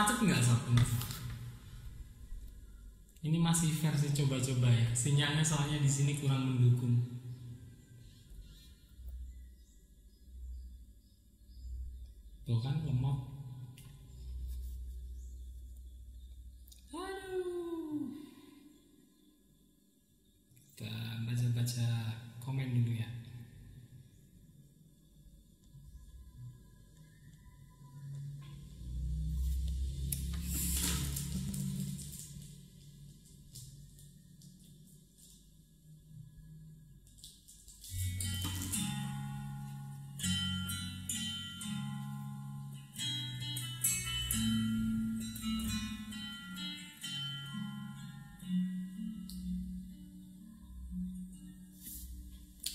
macet nggak Sabtu? Ini masih versi coba-coba ya. Sinyalnya soalnya di sini kurang mendukung. Tuh kan lemot. Aduh. Kita baca-baca komen dulu ya.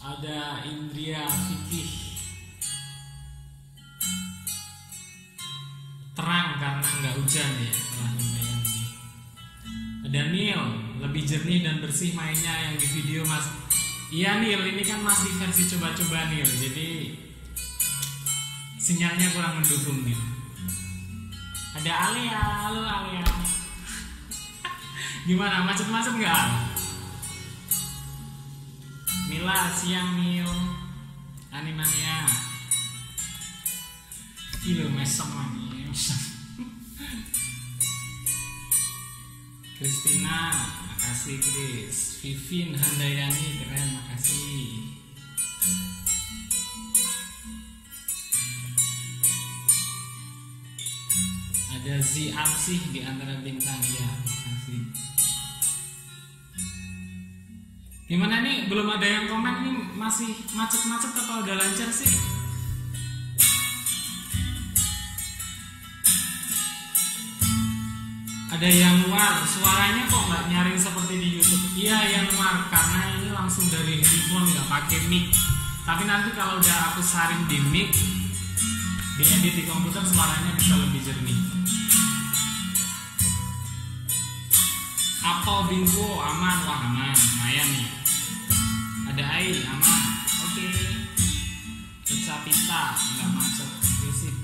Ada Indria Fikih, terang karena nggak hujan ya. Wah, lumayan nih. Ada Neil, lebih jernih dan bersih mainnya yang di video mas. Iya Neil, ini kan masih versi coba-coba Neil, jadi sinyalnya kurang mendukung Neil. Ada Aliya, halo Aliya. Gimana, macet-macet nggak? Mila siang Nio, Animania. Ilo mesem lagi. Kristina, makasih Kris. Vivin Handayani, keren, makasih. Ada Zi Aksi di antara bintang ya, makasih. Gimana nih, belum ada yang komen nih, masih macet-macet atau udah lancar sih? Ada yang luar, suaranya kok nggak nyaring seperti di YouTube? Iya yang luar, karena ini langsung dari handphone nggak pakai mic. Tapi nanti kalau udah aku saring di mic, diedit di komputer suaranya bisa lebih jernih. Apple bingo aman, wah aman, lumayan nih. Ada air aman, oke. Pizza nggak macet, basic.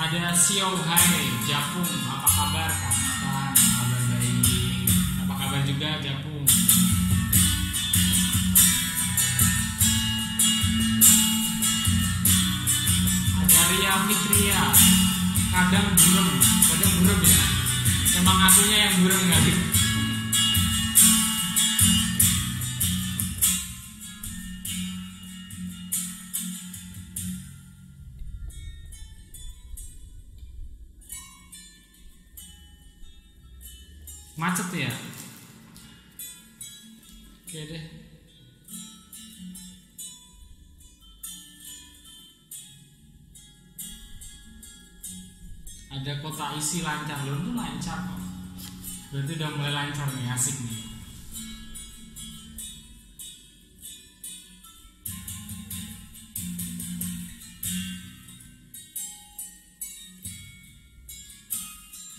Ada Xiao Hai, Japung, apa kabar kak? Apa kabar baik? Apa kabar juga Japung? Ada Ria Mitria, kadang burem ya. Emang akunya yang burung nggak sih? Macet ya? Oke deh. Ada kota isi lancar, belum tuh lancar kok. Berarti udah mulai lancar nih, asik nih.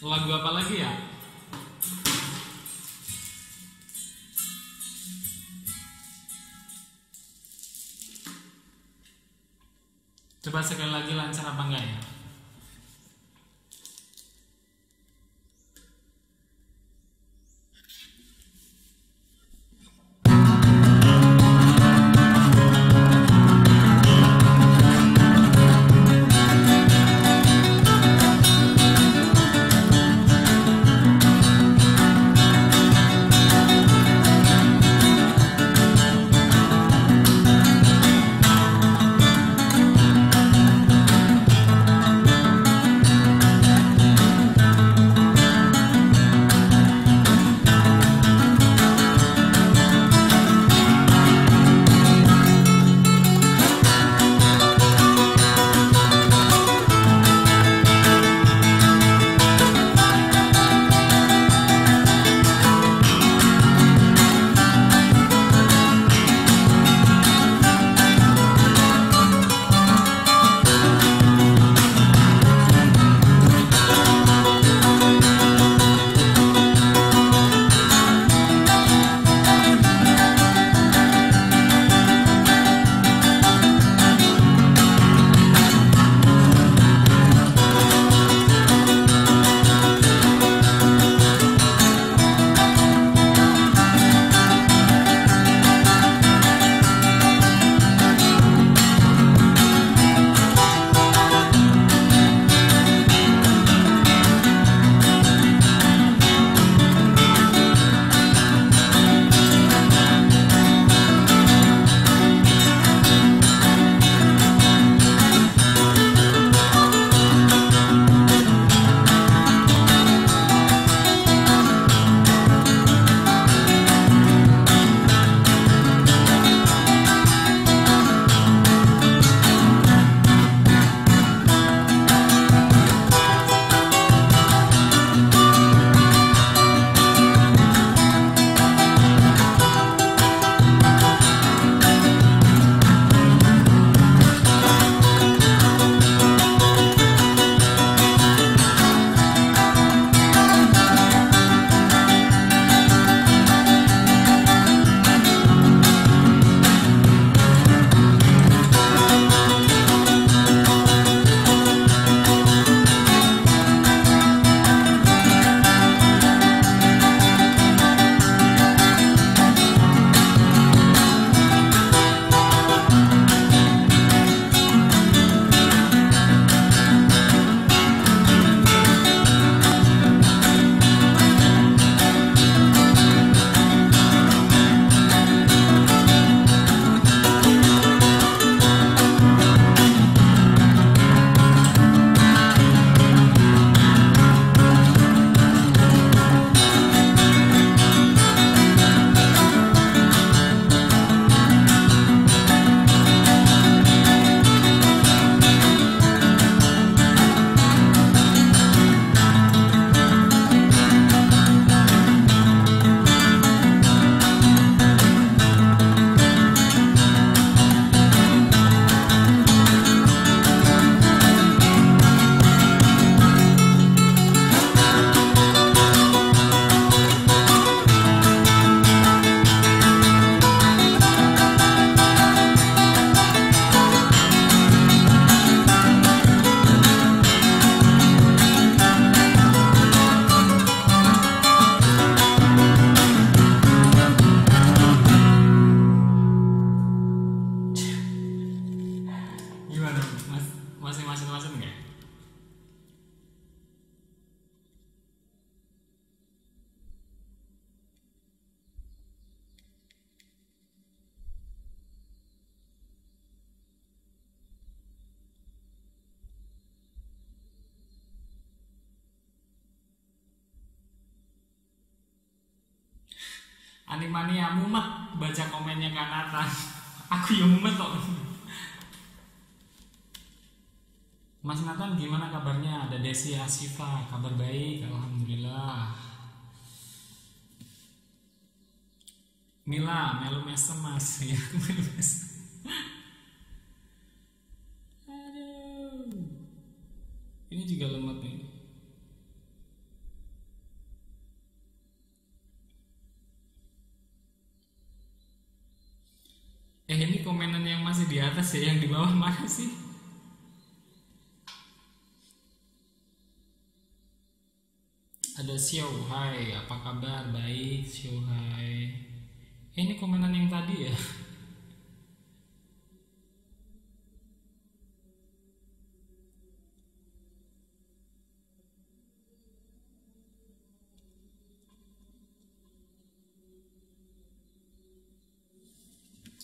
Lagu apa lagi ya? Coba sekali lagi, lancar apa enggak ya? Animania mumet baca komennya kan atas. Aku yang mumet kok. Mas Nathan gimana kabarnya? Ada Desi, Asyifa, kabar baik, alhamdulillah. Mila, melu mesem mas. Ya, aku melu mesem. Aduh. Ini juga lemot nih. Ini komenan yang masih di atas ya, yang di bawah mana sih? Ada Xiao Hai, apa kabar? Baik, Xiao Hai. Ini komenan yang tadi ya.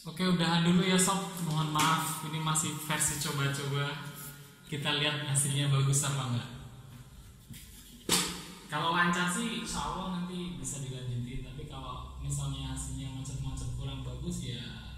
Oke, udahan dulu ya sob, mohon maaf, ini masih versi coba-coba. Kita lihat hasilnya bagus apa enggak. Kalau lancar sih insya Allah nanti bisa dilanjutin, tapi kalau misalnya hasilnya macet-macet kurang bagus ya